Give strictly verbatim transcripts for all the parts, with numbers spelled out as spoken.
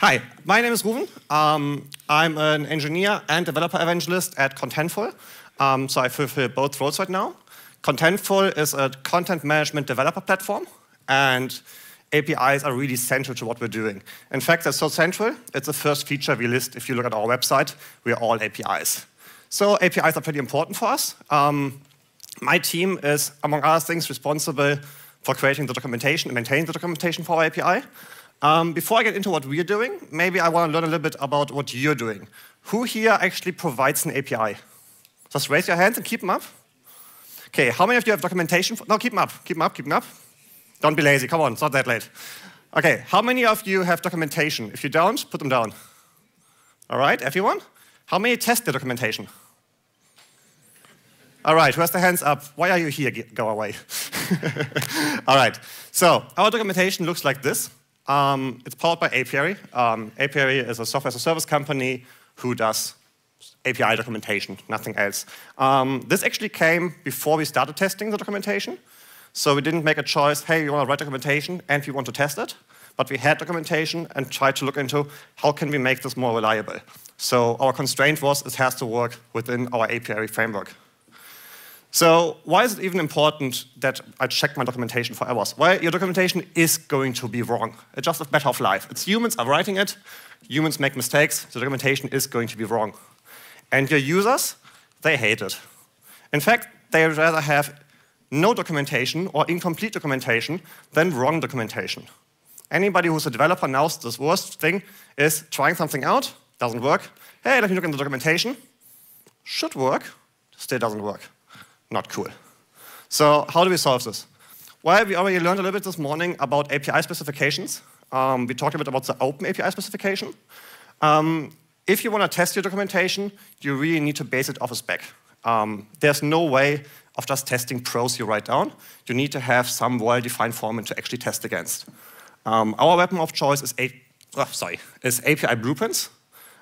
Hi, my name is Ruven. Um, I'm an engineer and developer evangelist at Contentful. Um, so I fulfill both roles right now. Contentful is a content management developer platform, and A P Is are really central to what we're doing. In fact, they're so central, it's the first feature we list if you look at our website. We're all A P Is. So A P Is are pretty important for us. Um, my team is, among other things, responsible for creating the documentation and maintaining the documentation for our A P I. Um, before I get into what we're doing, maybe I want to learn a little bit about what you're doing. Who here actually provides an A P I? Just raise your hands and keep them up. Okay, how many of you have documentation? For, no, keep them up, keep them up, keep them up. Don't be lazy, come on, it's not that late. Okay, how many of you have documentation? If you don't, put them down. All right, everyone? How many test the documentation? All right, who has their hands up? Why are you here? Go away. All right, so our documentation looks like this. Um, it's powered by Apiary. Um, Apiary is a software as a service company who does A P I documentation, nothing else. Um, this actually came before we started testing the documentation. So we didn't make a choice, hey, we want to write documentation and we want to test it. But we had documentation and tried to look into how can we make this more reliable. So our constraint was it has to work within our Apiary framework. So why is it even important that I check my documentation for errors? Well, your documentation is going to be wrong. It's just a matter of life. It's humans are writing it. Humans make mistakes. The documentation is going to be wrong. And your users, they hate it. In fact, they rather have no documentation or incomplete documentation than wrong documentation. Anybody who's a developer knows this worst thing is trying something out, doesn't work. Hey, let me look in the documentation. Should work, still doesn't work. Not cool. So how do we solve this? Well, we already learned a little bit this morning about A P I specifications. Um, we talked a bit about the open A P I specification. Um, if you want to test your documentation, you really need to base it off a spec. Um, there's no way of just testing pros you write down. You need to have some well-defined format to actually test against. Um, our weapon of choice is, a oh, sorry, is A P I Blueprints.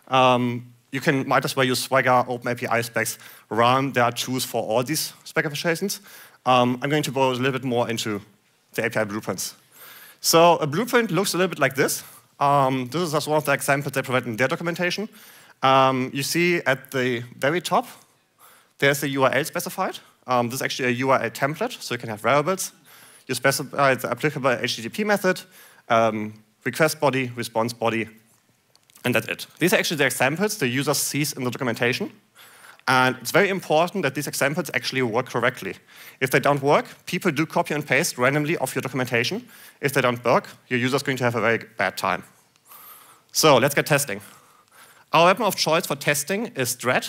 Um, You can might as well use Swagger, OpenAPI specs, RAM. There are tools for all these specifications. Um, I'm going to go a little bit more into the A P I blueprints. So a blueprint looks a little bit like this. Um, this is just one of the examples they provide in their documentation. Um, you see at the very top, there's a U R L specified. Um, this is actually a U R L template, so you can have variables. You specify the applicable H T T P method, um, request body, response body. And that's it. These are actually the examples the user sees in the documentation. And it's very important that these examples actually work correctly. If they don't work, people do copy and paste randomly off your documentation. If they don't work, your user is going to have a very bad time. So let's get testing. Our weapon of choice for testing is Dredd.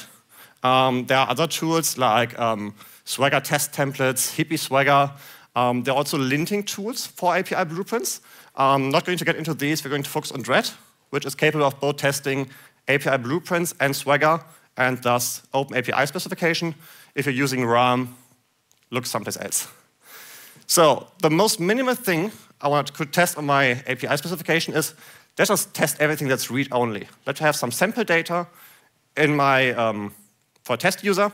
Um, there are other tools like um, Swagger test templates, Hippie Swagger. Um, there are also linting tools for A P I blueprints. I'm not going to get into these. We're going to focus on Dredd, which is capable of both testing A P I blueprints and Swagger, and thus open A P I specification. If you're using RAM, look someplace else. So the most minimal thing I want to test on my A P I specification is let's just test everything that's read-only. Let's have some sample data in my um, for a test user.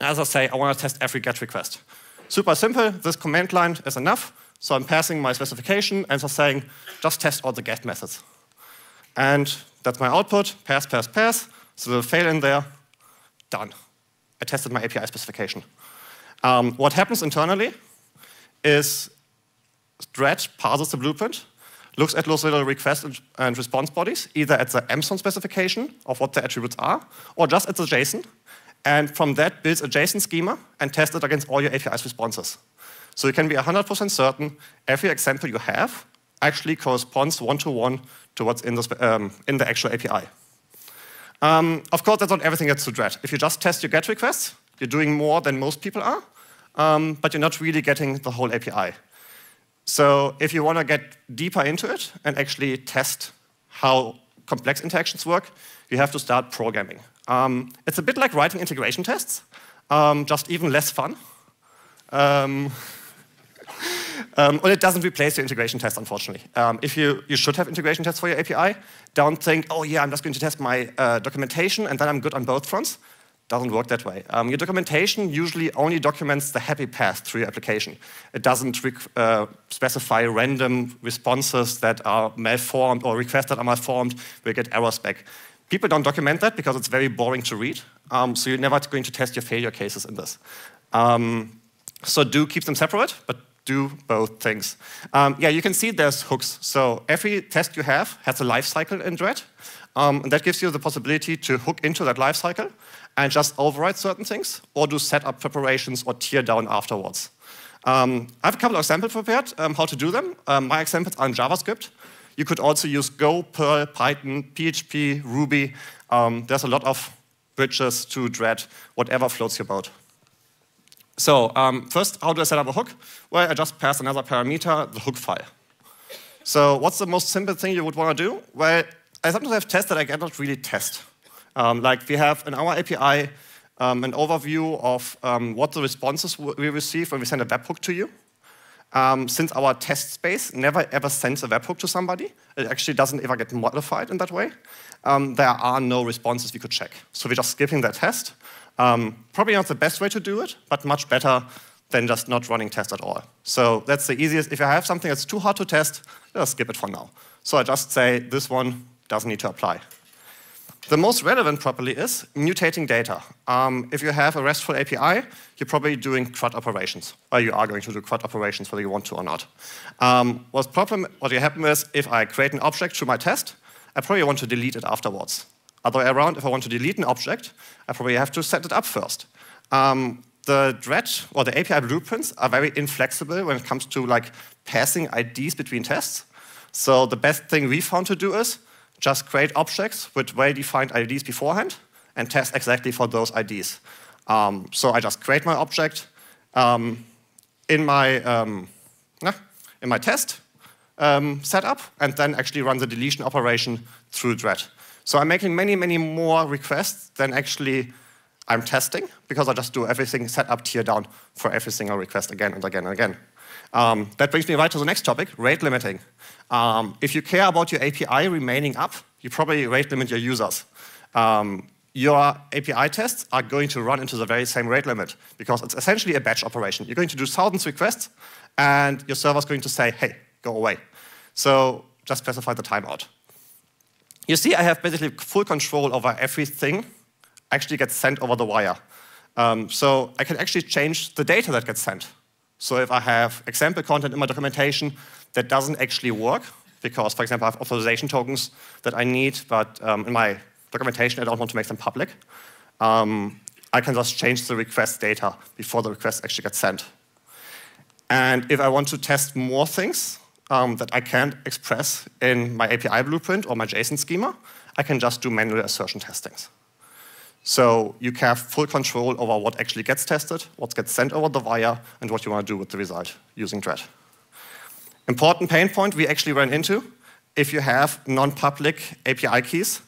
As I say, I want to test every GET request. Super simple. This command line is enough. So I'm passing my specification and just saying, just test all the GET methods. And that's my output, pass, pass, pass. So the fail in there, done. I tested my A P I specification. Um, what happens internally is Dredd parses the blueprint, looks at those little request and response bodies, either at the M S O N specification of what the attributes are, or just at the JSON. And from that, builds a JSON schema and tests it against all your A P I's responses. So you can be one hundred percent certain every example you have actually corresponds one-to-one to what's in the, um, in the actual A P I. Um, of course, that's not everything that's to Dredd. If you just test your GET requests, you're doing more than most people are, um, but you're not really getting the whole A P I. So if you want to get deeper into it and actually test how complex interactions work, you have to start programming. Um, it's a bit like writing integration tests, um, just even less fun. Um, Um, and it doesn't replace your integration test, unfortunately. Um, if you, you should have integration tests for your A P I, don't think, oh yeah, I'm just going to test my uh, documentation and then I'm good on both fronts. doesn't work that way. Um, your documentation usually only documents the happy path to your application. It doesn't uh, specify random responses that are malformed or requests that are malformed will get errors back. People don't document that because it's very boring to read, um, so you're never going to test your failure cases in this. Um, so do keep them separate, but do both things. Um, yeah, you can see there's hooks. So every test you have has a life cycle in Dredd, um, and that gives you the possibility to hook into that life cycle and just override certain things, or do setup preparations or tear down afterwards. Um, I have a couple of examples prepared um, how to do them. Um, my examples are in JavaScript. You could also use Go, Perl, Python, P H P, Ruby. Um, there's a lot of bridges to Dredd, whatever floats your boat. So um, first, how do I set up a hook? Well, I just pass another parameter, the hook file. So what's the most simple thing you would want to do? Well, I sometimes have tests that I cannot really test. Um, like we have in our A P I um, an overview of um, what the responses we receive when we send a webhook to you. Um, since our test space never ever sends a webhook to somebody, it actually doesn't ever get modified in that way, um, there are no responses we could check. So we're just skipping that test. Um, probably not the best way to do it, but much better than just not running tests at all. So that's the easiest. If I have something that's too hard to test, let's skip it for now. So I just say this one doesn't need to apply. The most relevant properly is mutating data. Um, if you have a RESTful A P I, you're probably doing CRUD operations, or you are going to do CRUD operations whether you want to or not. Um, what's problem, what will happen is if I create an object through my test, I probably want to delete it afterwards. Other way around, if I want to delete an object, I probably have to set it up first. Um, the Dredd or the A P I blueprints are very inflexible when it comes to like passing I Ds between tests. So the best thing we found to do is just create objects with well-defined I Ds beforehand and test exactly for those I Ds. Um, so I just create my object um, in my um, in my test um, setup, and then actually run the deletion operation through Dredd. So I'm making many, many more requests than actually I'm testing, because I just do everything set up, tear down for every single request again and again and again. Um, that brings me right to the next topic, rate limiting. Um, if you care about your A P I remaining up, you probably rate limit your users. Um, your A P I tests are going to run into the very same rate limit, because it's essentially a batch operation. You're going to do thousands of requests, and your server's going to say, hey, go away. So just specify the timeout. You see, I have basically full control over everything actually gets sent over the wire. Um, so I can actually change the data that gets sent. So if I have example content in my documentation that doesn't actually work, because, for example, I have authorization tokens that I need, but um, in my documentation I don't want to make them public, um, I can just change the request data before the request actually gets sent. And if I want to test more things um, that I can't express in my A P I blueprint or my JSON schema, I can just do manual assertion testings. So you have full control over what actually gets tested, what gets sent over the wire, and what you want to do with the result using Dredd. Important pain point we actually ran into: if you have non-public A P I keys,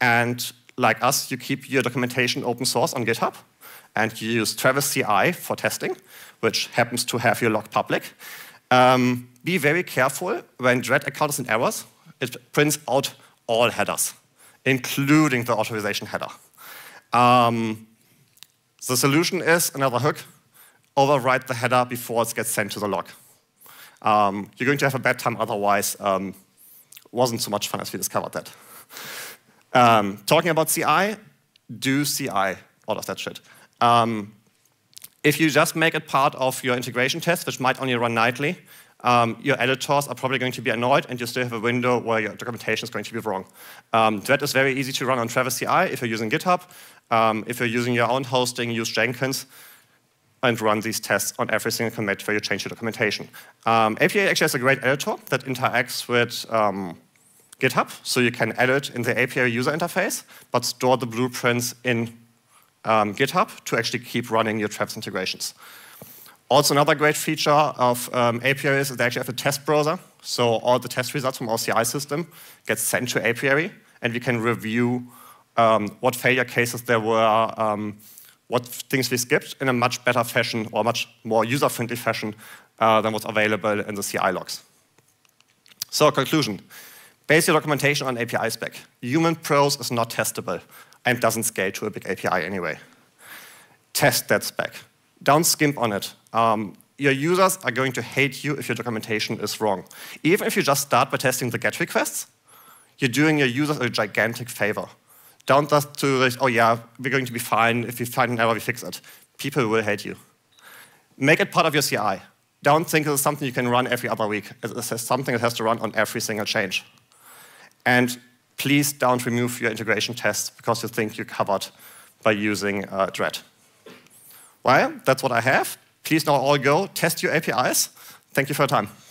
and like us, you keep your documentation open source on GitHub, and you use Travis C I for testing, which happens to have your log public, um, be very careful when Dredd encounters an error. It prints out all headers, including the authorization header. Um, the solution is another hook: override the header before it gets sent to the log. Um, you're going to have a bad time otherwise. Um, wasn't so much fun as we discovered that. Um, talking about C I, do C I, all of that shit. Um, if you just make it part of your integration test, which might only run nightly, Um, your editors are probably going to be annoyed, and you still have a window where your documentation is going to be wrong. Um, Dredd is very easy to run on Travis C I if you're using GitHub. Um, if you're using your own hosting, use Jenkins and run these tests on every single commit where you change your documentation. Um, A P I actually has a great editor that interacts with um, GitHub, so you can edit in the Apiary user interface, but store the blueprints in um, GitHub to actually keep running your Travis integrations. Also, another great feature of um, Apiary is that they actually have a test browser, so all the test results from our C I system get sent to Apiary, and we can review um, what failure cases there were, um, what things we skipped, in a much better fashion, or much more user-friendly fashion uh, than what's available in the C I logs. So, conclusion. Base your documentation on A P I spec. Human prose is not testable and doesn't scale to a big A P I anyway. test that spec. Don't skimp on it. Um, your users are going to hate you if your documentation is wrong. Even if you just start by testing the GET requests, you're doing your users a gigantic favor. Don't just do this, oh yeah, we're going to be fine. If we find an error, we fix it. People will hate you. Make it part of your C I. Don't think this is something you can run every other week. It's something that has to run on every single change. And please don't remove your integration tests because you think you're covered by using uh, Dredd. Well, that's what I have. Please now all go test your A P Is. Thank you for your time.